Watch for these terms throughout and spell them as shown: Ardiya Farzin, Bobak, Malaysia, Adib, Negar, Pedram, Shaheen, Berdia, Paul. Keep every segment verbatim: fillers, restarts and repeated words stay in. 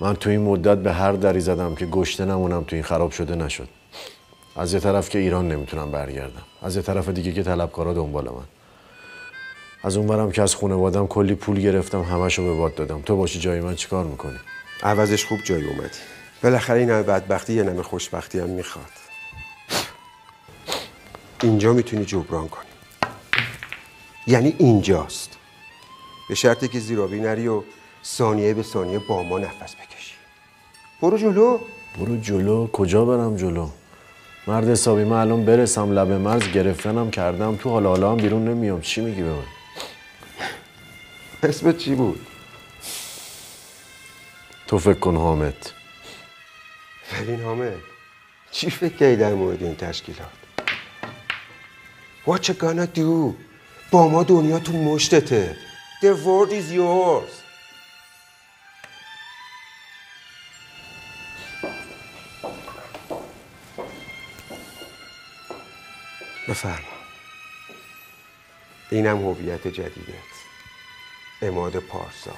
من تو این مدت به هر دری زدم که گشته نمونم تو این خراب شده نشد. از یه طرف که ایران نمیتونم برگردم، از یه طرف دیگه که طلبکارا دنبال من، از اونورم که از خانوادم کلی پول گرفتم همه‌شو به باد دادم. تو باشی جای من چیکار میکنی؟ عوضش خوب جایی اومدی. بالاخره این همه بدبختی یه نمه خوشبختی هم میخواد. اینجا میتونی جبران کنی، یعنی اینجاست، به شرطی که زیرابی نری و ثانیه به ثانیه با ما نفس بکشی. برو جلو. برو جلو؟ کجا برم جلو؟ مرد حسابی من الان برسم لب مرز، گرفتنم کردم تو، حالا حالا هم بیرون نمیام. چی میگی به من؟ اسمت چی بود؟ تو فکر کن حامد. ببین حامد، چی فکر کردی در مورد این تشکیلات؟ What you gonna do؟ با ما دنیا تو مشتته. The world is yours. بفرما. اینم هویت جدیدت، عماد پارسا.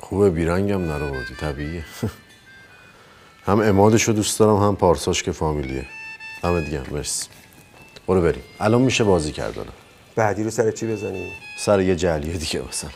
خوبه بیرنگم نرو بودی، طبیعیه. هم عمادشو دوست دارم، هم پارساش که فامیلیه. همه دیگه هم برس. برو بریم. الان میشه بازی کردنم. بعدی رو سر چی بزنی؟ سر یه جعلیه دیگه بزنم.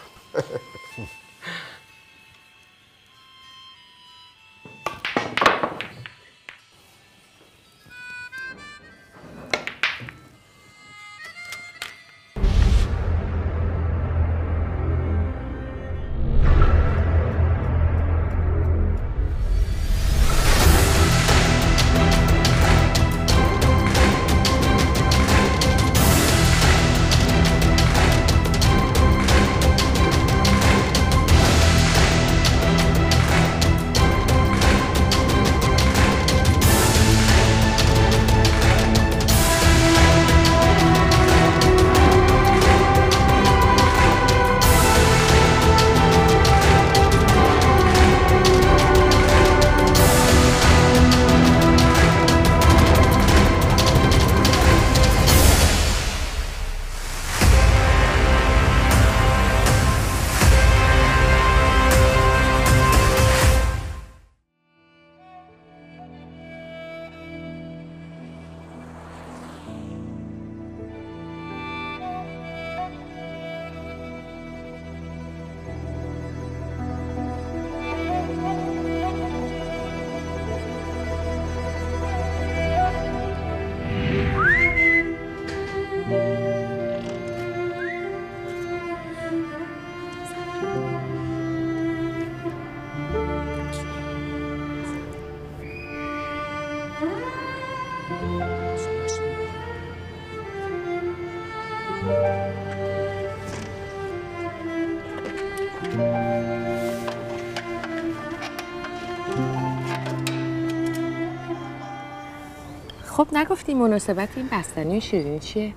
خب نگفتی مناسبت این بستنی شیرین چیه؟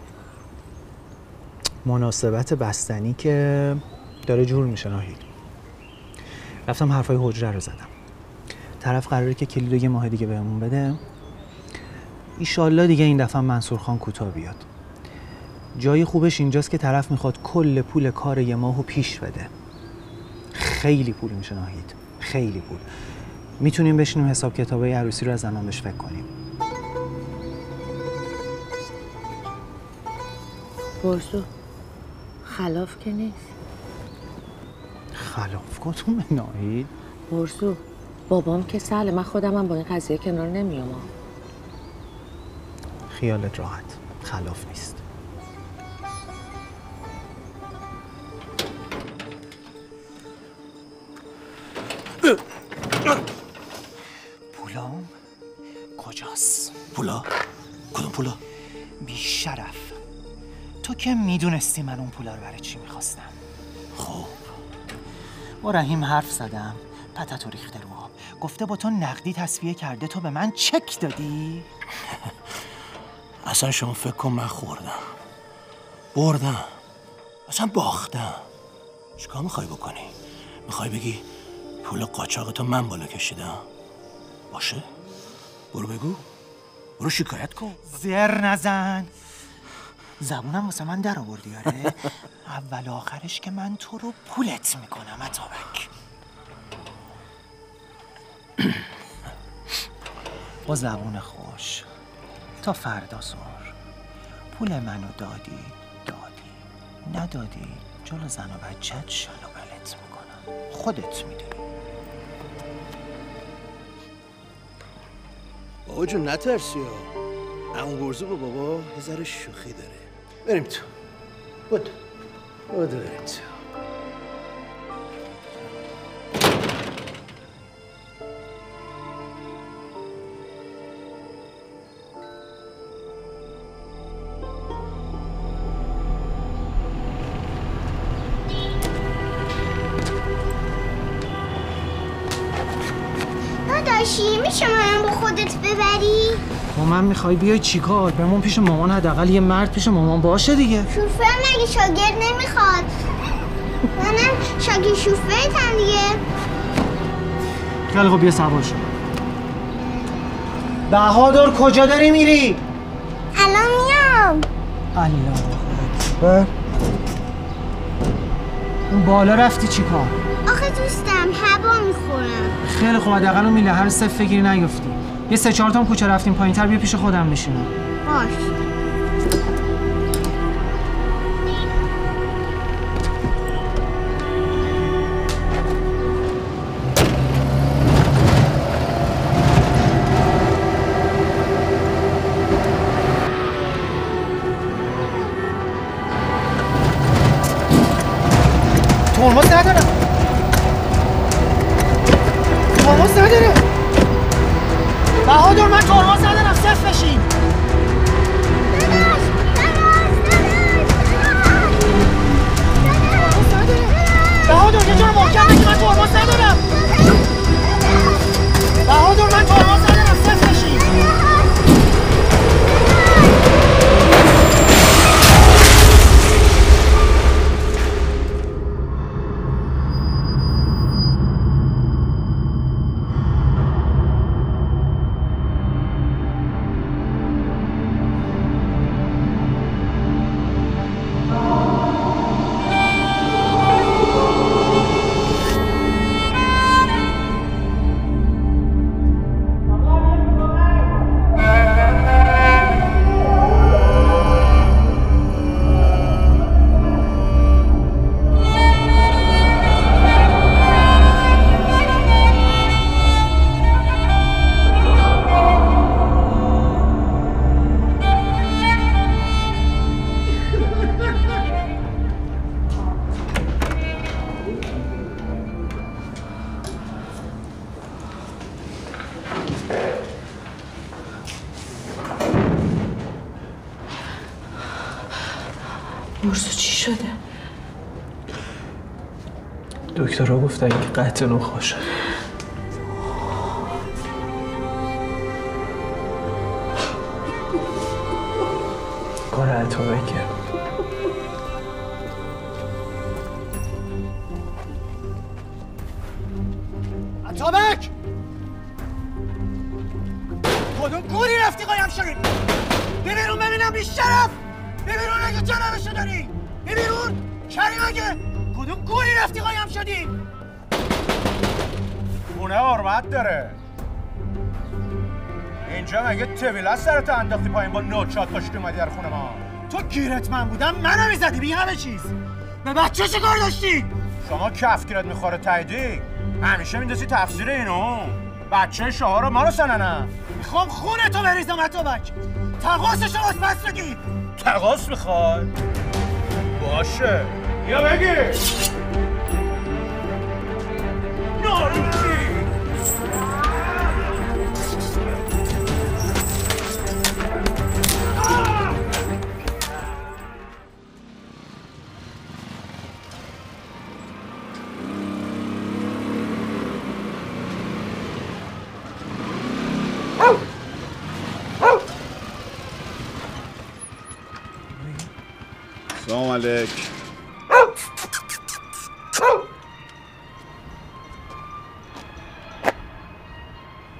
مناسبت بستنی که داره جور میشه ناهید. رفتم حرفای حجره رو زدم. طرف قراره که کلیدو یه ماه دیگه بهمون بده. ایشالله دیگه این دفعه منصور خان کوتاه بیاد. جای خوبش اینجاست که طرف میخواد کل پول کار یه ماهو پیش بده. خیلی پول میشه ناهید. خیلی پول. میتونیم بشینیم حساب کتابای عروسی رو از زمانش فکر کنیم. برسو خلاف که نیست. خلاف کتون ناهید؟ برسو بابام که سهله، من خودم هم با این قضیه کنار نمیام. خیالت راحت، خلاف نیست. پولام کجاست؟ پولا؟ کدوم پولا؟ بیشرف، تو که میدونستی من اون پولا رو برای چی میخواستم. خب با رحیم حرف زدم، پتتو ریخته رو آب، گفته با تو نقدی تصفیه کرده، تو به من چک دادی؟ اصلا شما فکر کن من خوردم، بردم، اصلا باختم. چیکار میخوای بکنی؟ میخوای بگی پول قاچاقتو من بالا کشیدم؟ باشه برو بگو، برو شکایت کن. زر نزن. زبونم واسه من در آوردی آره. اول آخرش که من تو رو پولت میکنم اتابک. با زبون خوش تا فردا ظهر پول منو دادی دادی، ندادی جلو زن و بچت شلوغلت میکنم، خودت میدونی. بابا جون نترسی ها، اون گرزو با بابا یه ذره شوخی داره. بریم تو بود بود بریم تو. من میخوای بیای چیکار؟ بمون پیش مامان، حداقل یه مرد پیش مامان باشه دیگه. شوفر مگه شاگرد نمیخواد؟ منم شاگرد شوفرتم دیگه. خیلی خب بیا سوار شو. بهادر کجا داری میری؟ الان میام. الله اون بالا رفتی چیکار؟ آخه دوستم هوا میخورم. خیلی خب حداقل اون میله هر صف بگیری نیفتی. یه سه چهار تام کوچه رفتیم پایین تر، بیا پیش خودم میشینم. باش. ترمز ندارم. ترمز ندارم. بهادر من ترمز ندارم، صفر بشین. بهادر یه جور محکم بگی من ترمز ندارم. بهادر من ترمز ندارم، صفر بشین. دکترها گفتن که قطع نخواه شد. کار اتابکه. اتابک! کدوم گوری رفتی قایم شدید؟ ببیرون ببینم بیشرف! ببیرون اگه جنبشو داری! ببیرون! کریم اگه! کدوم گولی رفتی قایم شدی؟ خونه حرمت داره. اینجا مگه طویله سرت انداختی پایین با نوچات پاشت اومدی در خونه ما؟ تو گیرت من بودم منو میزدی بی همه چیز. به بچه چه کار داشتی؟ شما کف گیرت میخوره تاییدی؟ همیشه میندازی تفسیر اینو. بچه شما رو ما رو سننم. میخوام خونه تو بریزم اتابک. تقاصش رو بس بگی. تقاص میخوای؟ باشه. یا بگی نارنجی سلام علیکم.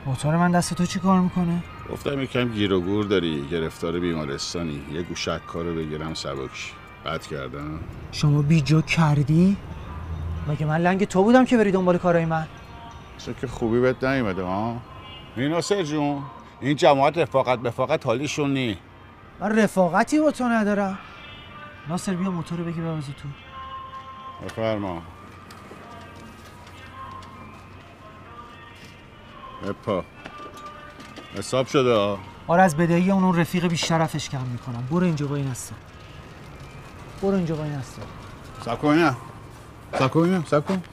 موتور من دست تو چی کار میکنه؟ گفتم یکم گیر و گور داری، گرفتار بیمارستانی، یه گوشک‌ها رو بگیرم سبک. بد کردم؟ شما بیجا کردی؟ مگه من لنگ تو بودم که بری دنبال کارای من؟ چون که خوبی بهت نیومده ها؟ میناسر جون، این جماعت رفاقت بفاقت حالیشون نی. من رفاقتی با تو ندارم. ناصر بیا موتور رو بگی بوازو تو. بفرما. اپا حساب شده ها؟ آره از بدهی اون اون رفیق بیشرفش کم میکنم. برو اینجا با این هستم. برو اینجا با این هستم. سب کن اینم. سب کن اینم. سب کن.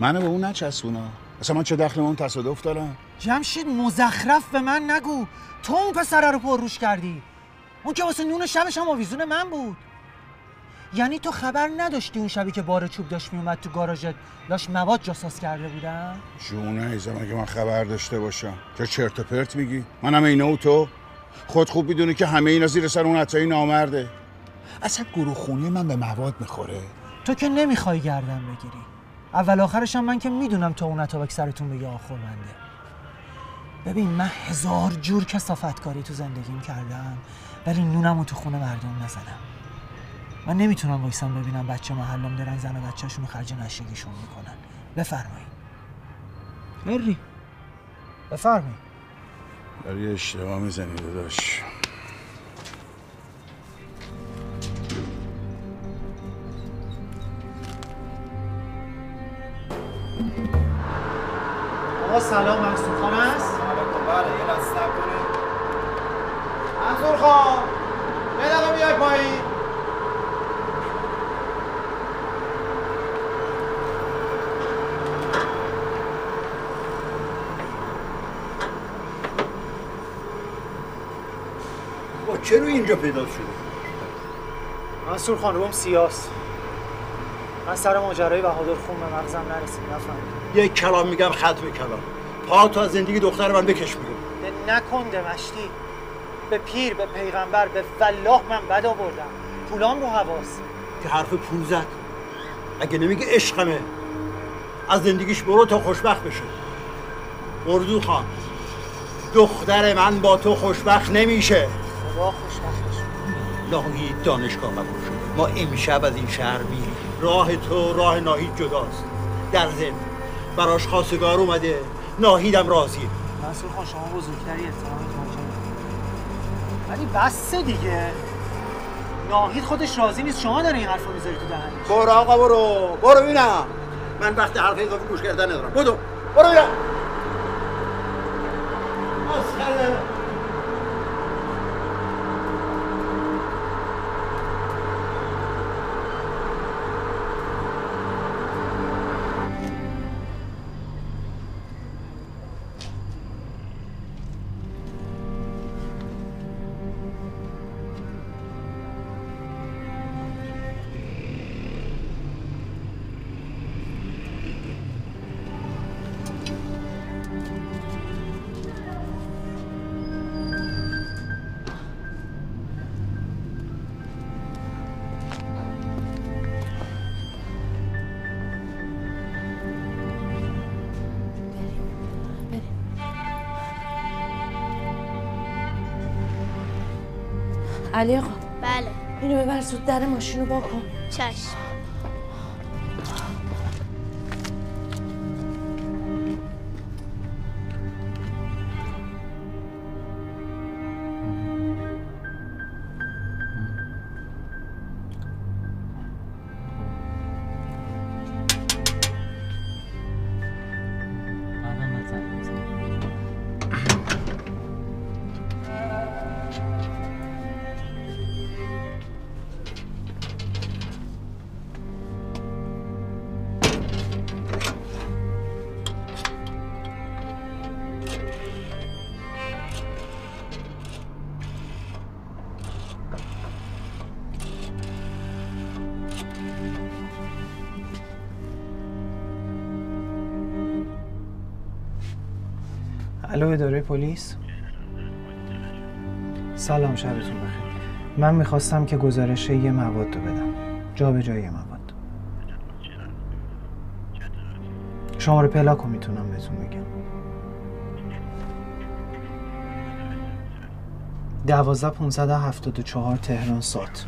منو به اون نچسبونا. اصلا من چه دخلی اون تصادف دارم؟ جمشید مزخرف به من نگو. تو اون پسره رو پر روش کردی. اون که واسه نون شبش هم آویزون من بود. یعنی تو خبر نداشتی اون شبی که بار چوب داشت میومد تو گاراژت لاش مواد جاساز کرده بودن؟ جونه ایزم اگه من خبر داشته باشم چه چرت و پرت میگی؟ منم اینا و تو خود خوب میدونی که همه اینا زیر سر اون عطایی نامرده. اصلا گروه خونی من به مواد میخوره. تو که نمیخوای گردن بگیری. اول آخرش هم من که میدونم تو اون عطا سرتون بگی آخر بنده. ببین من هزار جور کثافت کاری تو زندگیم کردم ولی نونمو تو خونه مردم نزدم. من نمیتونم وایسم ببینم بچه محلم دارن زن و بچه‌شون خرج نشگیشون میکنن. بفرمایید. مری. بفرمایید. داری اشتباه میزنی داداش. آقا سلام مقصود خانم است؟ علیکم بله یه لحظه صبر کنید. منصور خان یه دقیقه بیای پایین. چرا اینجا پیدا شده؟ منصور خانوم سیاست. من سر ماجرای بهادر خون به مغزم نرسید نفهمیدم. یک کلام میگم ختم کلام. پا تو از زندگی دختر من بکش میگم. نکنده مشتی. به پیر به پیغمبر به والله من بد آوردم. پولام رو حواس. که حرف پول زد. اگه نمیگه عشقمه. از زندگیش برو تا خوشبخت بشه. اردو خان. دختر من با تو خوشبخت نمیشه. راه ناهی دانشگاه قبول شد. ما امشب از این شهر میریم. راه تو راه ناهی جداست. در ضمن براش خواستگار اومده. ناهیدم راضیه. منصور خان شما بزرگتری احترام ولی بس دیگه. ناهید خودش راضی نیست شما داره این حرفو میذاری تو دهنش. برو آقا برو. برو ببینم. من وقت حرف اضافه گوش کردن ندارم. بدو. برو ببینم. مسخره علی آقا بله اینو ببر زود در ماشینو با کن چشم الو اداره پلیس سلام شبتون بخیر من میخواستم که گزارش یه مواد رو بدم جابجایی مواد شماره پلاک رو میتونم بهتون بگم دوازده پانصد و هفتاد و چهار تهران سات.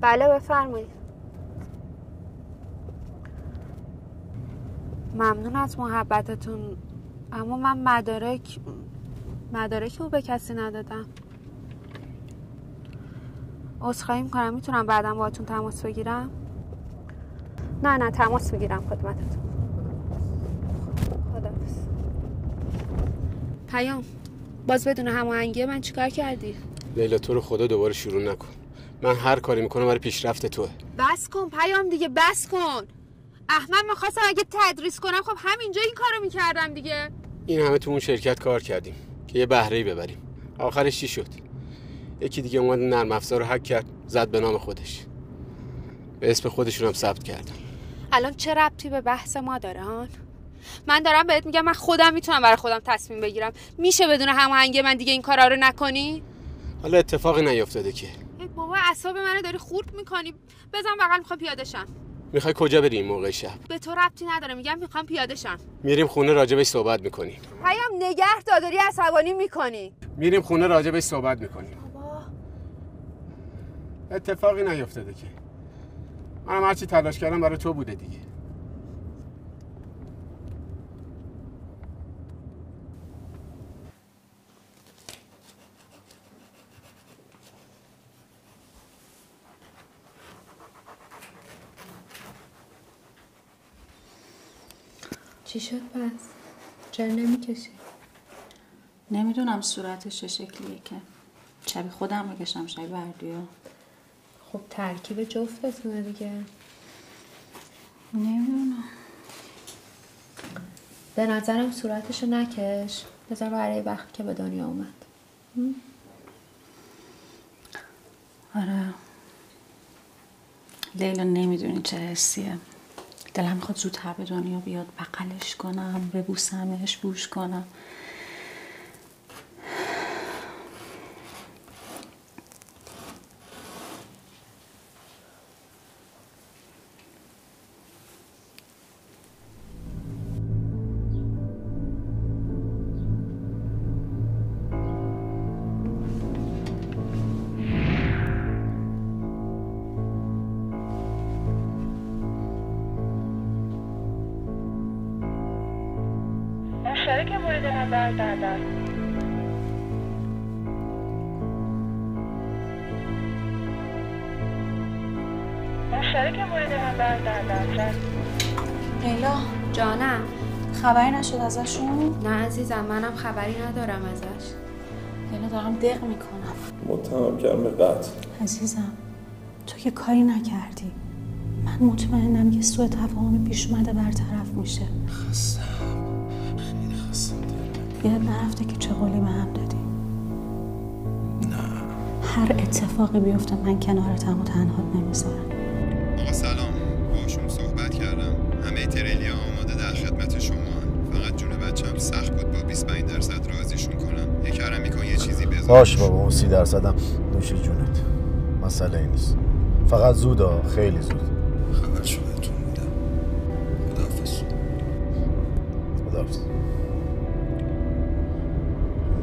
بله بفرمایید. ممنون از محبتتون، اما من مدارک مدارک رو به کسی ندادم. عذرخواهی میکنم، میتونم بعدا باهاتون تماس بگیرم؟ نه نه تماس بگیرم خدمتتون. خداحافظ. پیام، باز بدون هماهنگی من چیکار کردی؟ لیلا تو رو خدا دوباره شروع نکن. من هر کاری میکنم برای پیشرفت توه. بس کن پیام دیگه، بس کن. احمد میخواستم اگه تدریس کنم خب همینجا این کارو میکردم دیگه. این همه تو اون شرکت کار کردیم که یه بهره‌ای ببریم. آخرش چی شد؟ یکی دیگه اومد نرم افزار رو هک کرد، زد به نام خودش. به اسم خودشون هم ثبت کردم. الان چه ربطی به بحث ما داره هان؟ من دارم بهت میگم من خودم میتونم برای خودم تصمیم بگیرم. میشه بدون هماهنگی من دیگه این کارا رو نکنی؟ حالا اتفاقی نیافتاده که. بابا اعصاب منو داری خورد میکنی. بزن بغل، میخوام پیاده شم. میخوای کجا بریم این موقع شب؟ به تو ربطی نداره، میگم میخوام پیاده شم. میریم خونه راجبش صحبت میکنیم. پیام نگه داری عصبانی میکنی. میریم خونه راجبش صحبت میکنیم. بابا اتفاقی نیافتاده که. منم هرچی تلاش کردم برای تو بوده دیگه. چی شد پس؟ چرا نمیکشی؟ نمیدونم صورتش چه شکلیه که. شبیه خودم بکشم شبیه بردیا. خب ترکیب جفتتونه دیگه. نمیدونم. به نظرم صورتشو نکش. بذار برای وقتی که به دنیا اومد. آره. لیلا نمیدونی چه حسیه. دلم میخواد زود به دنیا بیاد، بغلش کنم، ببوسمش، بوش کنم. خبری نشد ازشون؟ نه عزیزم، منم خبری ندارم ازش. یعنی دارم دق میکنم. متهم کردم به قتل. عزیزم تو که کاری نکردی. من مطمئنم یه سوء تفاهم پیش اومده برطرف میشه. خستم، خیلی خستم. یاد نرفته که چه قولی به هم دادی؟ نه. هر اتفاقی بیفته من کنارتم و تنها نمیذارم. آقا سلام، باشون صحبت کردم. همه تریلیا آماده در خدمت شما. بچم سخت بود با بیست و پنج درصد راضیشون کنم. یک هرمی کن یه چیزی بذارم. باش بابا، اون سی درصدم نوش جونت، مسئله ای نیست. فقط زودا، خیلی زود. خبر شو بهتون میدم. خداحافظ. خداحافظ.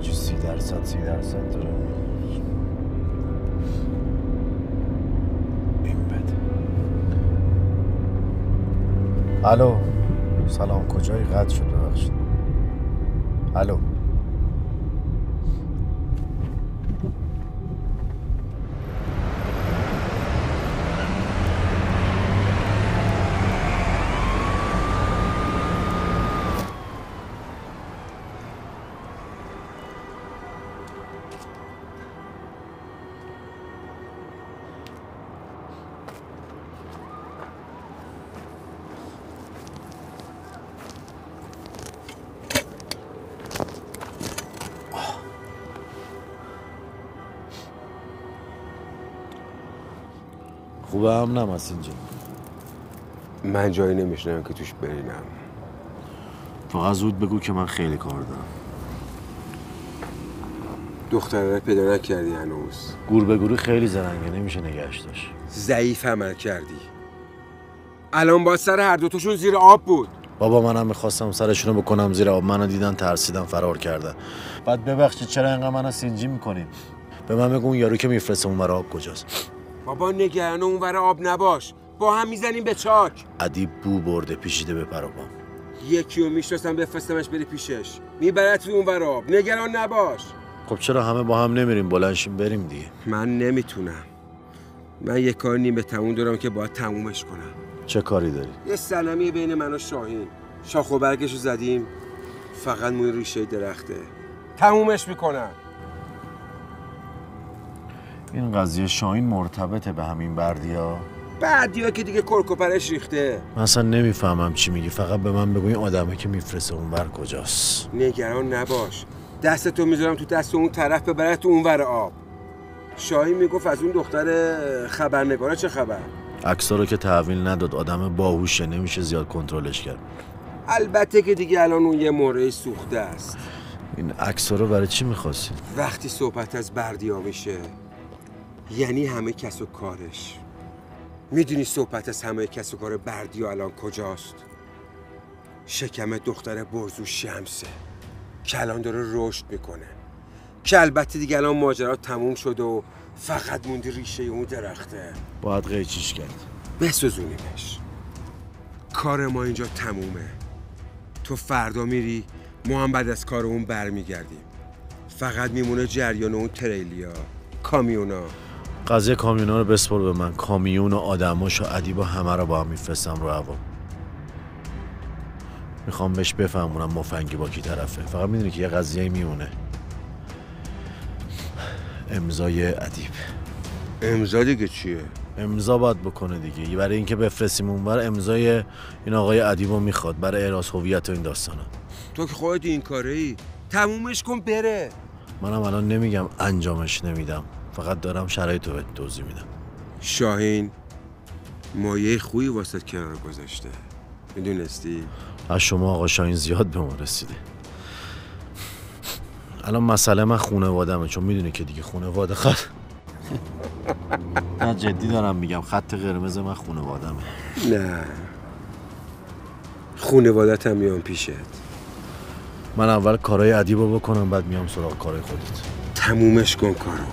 چه سی درصد سی درصد داره. این بده. الو سلام، کجایی؟ قطع شد ببخشید. الو خوبه هم نمست اینجا. من جایی نمیشنم که توش برینم. فقط زود بگو که من خیلی کار دارم. دختره پیدا نکردی هنوز. گور به گوری خیلی زرنگه، نمیشه نگهش داشت. ضعیف عمل کردی. الان با سر هر دوتاشون زیر آب بود. بابا منم میخواستم سرشونو بکنم زیر آب، منو دیدن ترسیدن فرار کردن. بعد ببخشید چرا اینقدر منو سینجی میکنین؟ به من بگو اون یارو که میفرسته اون ور آب کجاست؟ بابا نگران اون ور آب نباش، با هم میزنیم به چاک. ادیب بو برده پیچیده به پرابام. یکیو میشناسم بفرستمش بری پیشش، میبرت اون ور آب، نگران نباش. خب چرا همه با هم نمیریم؟ بلنشیم بریم دیگه. من نمیتونم. من یه کار نیمه تموم دارم که باید تمومش کنم. چه کاری داری؟ یه سلمیه بین من و شاهین. شاخ و برگشو زدیم، فقط موی ریشه درخته. تمومش میکنم. این قضیه شاهین مرتبطه به همین بردیا؟ بردیا که دیگه کرکوپرش ریخته. من اصلا نمیفهمم چی میگی، فقط به من بگو این آدمه که میفرسته اون بر کجاست. نگران نباش، دستتو میذارم تو دست اون طرف ببره تو اون ور آب. شاهین میگفت از اون دختر خبرنگاره چه خبر؟ عکس‌ها رو که تحویل نداد، آدم باهوشه، نمیشه زیاد کنترلش کرد. البته که دیگه الان اون یه مورد سوخته است. این عکس‌ها رو برای چی می‌خواستی؟ وقتی صحبت از بردیا میشه یعنی همه کس و کارش. میدونی صحبت از همه کس و کار بردیا الان کجاست؟ شکم دختر برزو شمسه. کلان داره رشد میکنه. که البته دیگه الان ماجرا تموم شد و فقط موندی ریشه اون درخته. باید قیچیش کرد، بسوزونیمش. کار ما اینجا تمومه. تو فردا میری، ما هم بعد از کار اون برمیگردیم. فقط میمونه جریان اون تریلیا، کامیونا. قضیه کامیونا رو بسپر به من. کامیون و آدماش و ادیب و همه رو با هم میفرستم رو هوا. میخوام بهش بفهمونم مفنگی با کی طرفه. فقط میدونی که یه قضیه میمونه. امضای ادیب. امضا دیگه چیه؟ امضا باید بکنه دیگه. برای اینکه بفرستیم اونور امضای این آقای ادیبو میخواد برای احراز هویت و این داستانا. تو که خودت این کاری تمومش کن بره. منم الان نمیگم انجامش نمیدم، فقط دارم شرایط رو توضیح میدم. شاهین مایه خوبی واسه کنار گذاشته. میدونستی؟ از شما آقا شاهین زیاد به ما رسیده. الان مسئله من خونوادمه، چون میدونی که دیگه خونواده خط نه جدی دارم میگم، خط قرمز من خونوادمه. نه خونوادت هم میام پیشت. من اول کارهای ادیب رو بکنم، بعد میام سراغ کارهای خودت. تمومش کن کارو.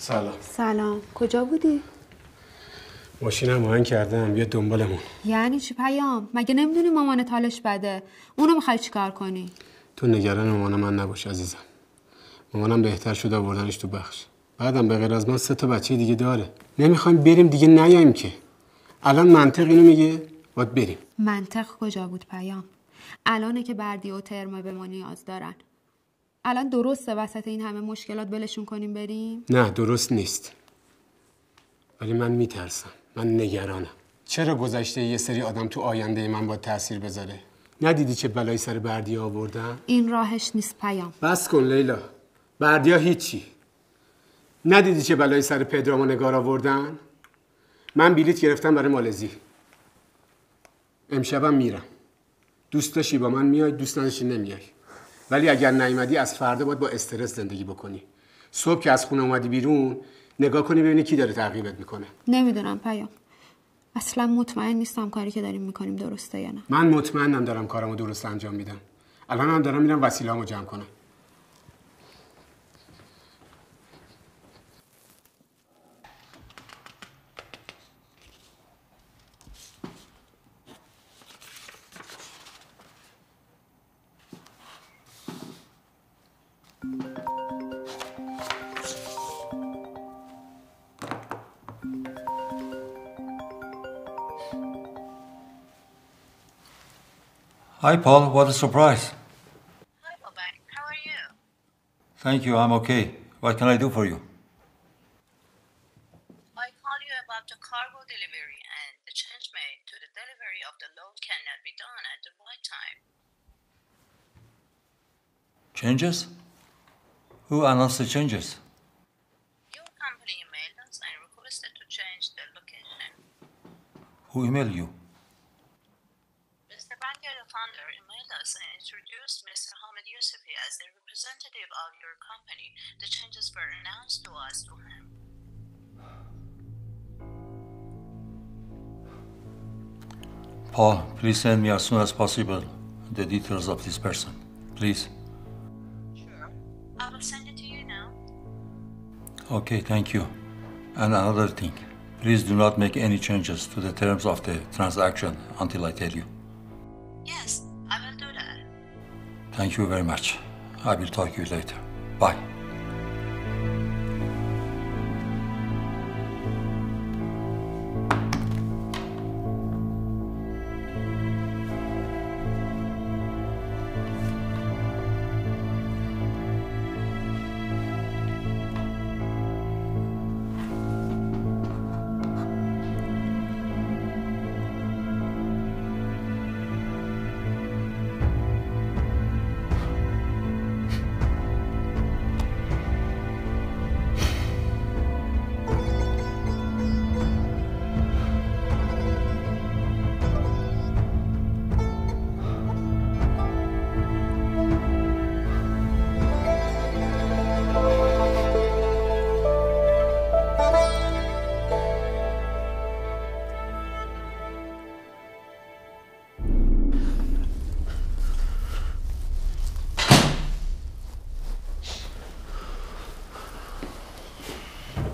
سلام. سلام. کجا بودی؟ ماشینم آهنگ کردم، بیا دنبالمون. یعنی چی پیام؟ مگه نمیدونی مامانت حالش بده؟ اونو میخوای چیکار کنی؟ تو نگران مامان من نباش عزیزم. مامانم بهتر شد آوردنش تو بخش. بعدم به غیر از من سه تا بچه دیگه داره. نمیخوایم بریم دیگه، نیایم که. الان منطق اینو میگه، باید بریم. منطق کجا بود پیام؟ الانه که بردی و ترما به ما نیاز دارن. الان درسته وسط این همه مشکلات بلشون کنیم بریم؟ نه درست نیست. ولی من میترسم، من نگرانم. چرا گذشته یه سری آدم تو آینده من باید تأثیر بذاره؟ ندیدی چه بلایی سر بردیا آوردن؟ این راهش نیست پیام. بس کن لیلا، بردیا هیچی. ندیدی چه بلایی سر پدرام و نگار آوردن؟ من بلیت گرفتم برای مالزی. امشبم میرم. دوست داشتی با من میای، دوست نداشتی نمیای. ولی اگر نیومدی از فردا باید با استرس زندگی بکنی. صبح که از خونه اومدی بیرون نگاه کنی ببینی کی داره تعقیبت میکنه. نمیدونم پیام، اصلا مطمئن نیستم کاری که داریم میکنیم درسته یا نه. من مطمئنم دارم کارمو درست انجام میدم. الان هم دارم میرم وسیله‌امو جمع کنم. Hi, Paul. What a surprise. Hi, Bobak. How are you? Thank you. I'm okay. What can I do for you? I called you about the cargo delivery, and the change made to the delivery of the load cannot be done at the right time. Changes? Who announced the changes? Your company emailed us and requested to change the location. Who emailed you? Of your company. The changes were announced to us to him. Paul, please send me as soon as possible the details of this person. Please. Sure. I will send it to you now. Okay, thank you. And another thing. Please do not make any changes to the terms of the transaction until I tell you. Yes, I will do that. Thank you very much. I will talk to you later. Bye.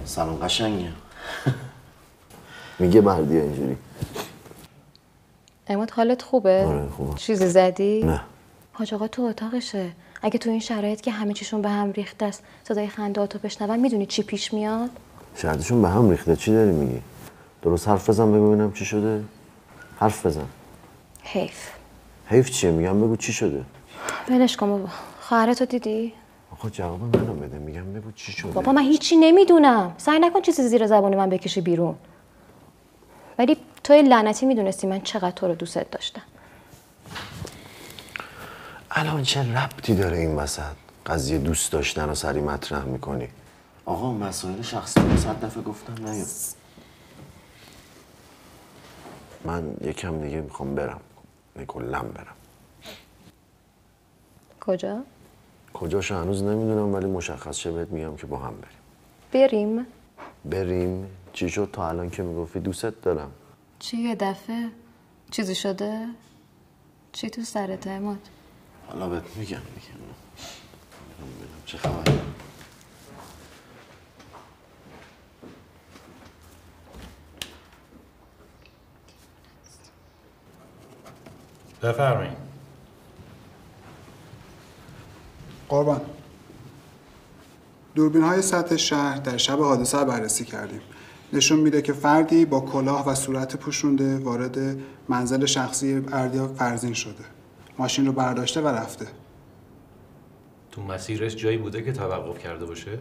سلام قشنگم. میگه بردیا اینجوری. اماد حالت خوبه؟ آره خوبه. چیزی زدی؟ نه. حاج آقا تو اتاقشه. اگه تو این شرایط که همه چیشون به هم ریخته است صدای خنده‌هاتو بشنوم میدونی چی پیش میاد؟ شرایطشون به هم ریخته چی داری میگی؟ درست حرف بزن ببینم چی شده. حرف بزن. حیف. حیف چیه؟ میگم بگو چی شده. ولش کن بابا. خواهرتو دیدی؟ آقا جواب منو بده، میگم بگو چی شده. بابا من هیچی نمیدونم. سعی نکن چیزی زیر زبان من بکشی بیرون. ولی توی لعنتی میدونستی من چقدر تو رو دوست داشتم. الان چه ربطی داره این وسط؟ قضیه دوست داشتن رو سری مطرح میکنی. آقا مسائل شخصی رو صد دفعه گفتم نیا. من یکم دیگه میخوام برم. نه کلا برم. کجا؟ کجاشو هنوز نمیدونم ولی مشخص شه بهت میگم که با هم بریم. بریم؟ بریم؟ چی شد تا الان که میگفتی دوستت دارم؟ چی یه دفعه؟ چیزی شده؟ چی تو سرت عماد؟ حالا بهت میگم میگم. ببینم چه خبره. بفرمایید. قربان دوربین‌های سطح شهر در شب حادثه را بررسی کردیم. نشون میده که فردی با کلاه و صورت پوشونده وارد منزل شخصی اردیا فرزین شده. ماشین رو برداشته و رفته. تو مسیرش جایی بوده که توقف کرده باشه؟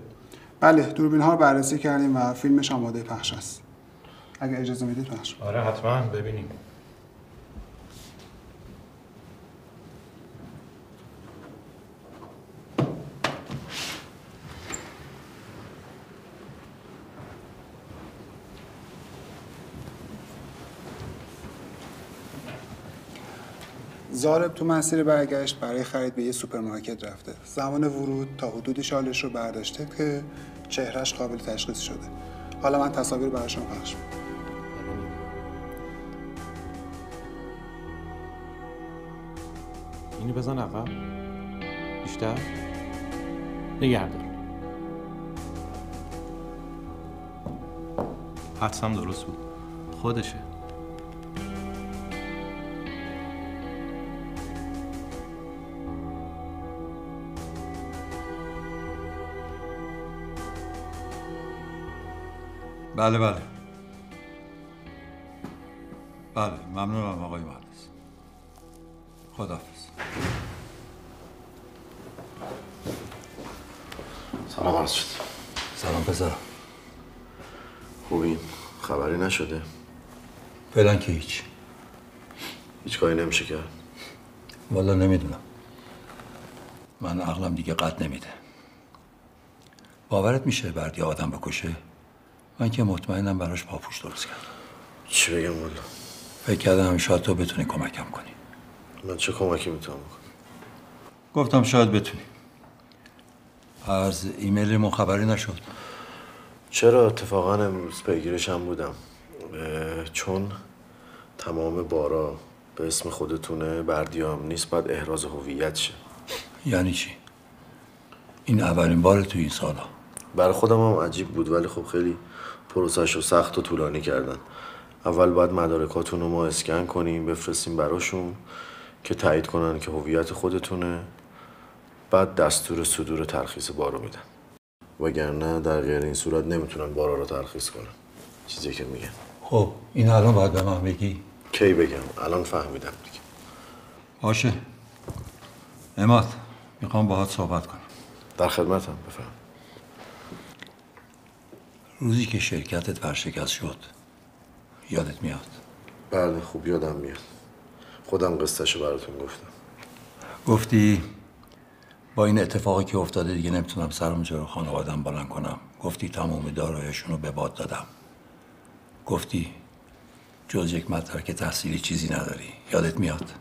بله، دوربین‌ها رو بررسی کردیم و فیلمش آماده پخش است. اگه اجازه میدید پخش. آره حتما ببینیم. زارب تو مسیر برگشت برای خرید به یه سوپرمارکت رفته. زمان ورود تا حدودی شالش رو برداشته که چهرهش قابل تشخیص شده. حالا من تصاویر براتون پخش می‌کنم. اینو بزن عقب. بیشتر نگردن. حدسم درست بود. خودشه. بله بله بله ممنونم آقای مهندس. خداحافظ. سلام مسجد. سلام پسرم. خوبین؟ خبری نشده؟ فعلا که هیچ. هیچ کاری نمیشه کرد؟ والا نمیدونم. من عقلم دیگه قد نمیده. باورت میشه بردیا آدم بکشه؟ من که مطمئنم براش پاپوش درست کردم. چی بگم والا؟ فکر کردم شاید تو بتونی کمکم کنی. من چه کمکی میتونم بکنم؟ گفتم شاید بتونی. از ایمیل من خبری نشد. چرا؟ اتفاقا امروز پیگیرش هم بودم، چون تمام بارا به اسم خودتونه، بردیا هم نیست، باید احراز هویت شه. یعنی چی؟ این اولین باره تو این سالا؟ برای خودم هم عجیب بود، ولی خب خیلی پروسش رو سخت و طولانی کردن. اول باید مدارکاتون رو ما اسکن کنیم بفرستیم براشون که تایید کنن که هویت خودتونه، بعد دستور صدور ترخیص بارو میدن، وگرنه در غیر این صورت نمیتونن بارا رو ترخیص کنن. چیزی که میگن. خب این الان باید به من بگی؟ کی بگم؟ الان فهمیدم دیگه. باشه اماد، میخوام باهات صحبت کنم. در خدمتم، بفهم. روزی که شرکتت ورشکست شد یادت میاد؟ بله خوب یادم میاد، خودم قصهشو براتون گفتم. گفتی با این اتفاقی که افتاده دیگه نمیتونم سرم جلو خانواده‌ام بلند کنم. گفتی تمام دارایی‌شون رو به باد دادم. گفتی جز یک مدرک تحصیلی چیزی نداری. یادت میاد؟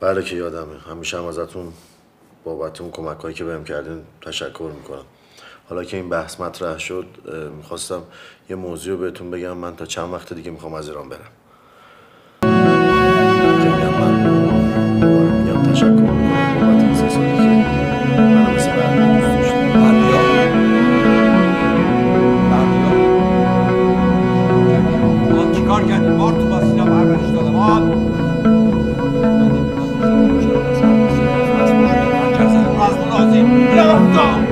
بله که یادمه. همیشه هم ازتون بابت اون کمک‌هایی که بهم کردین تشکر میکنم. حالا که این بحث مطرح شد میخواستم یه موضوع بهتون بگم. من تا چند وقت دیگه میخوام از ایران برم. No!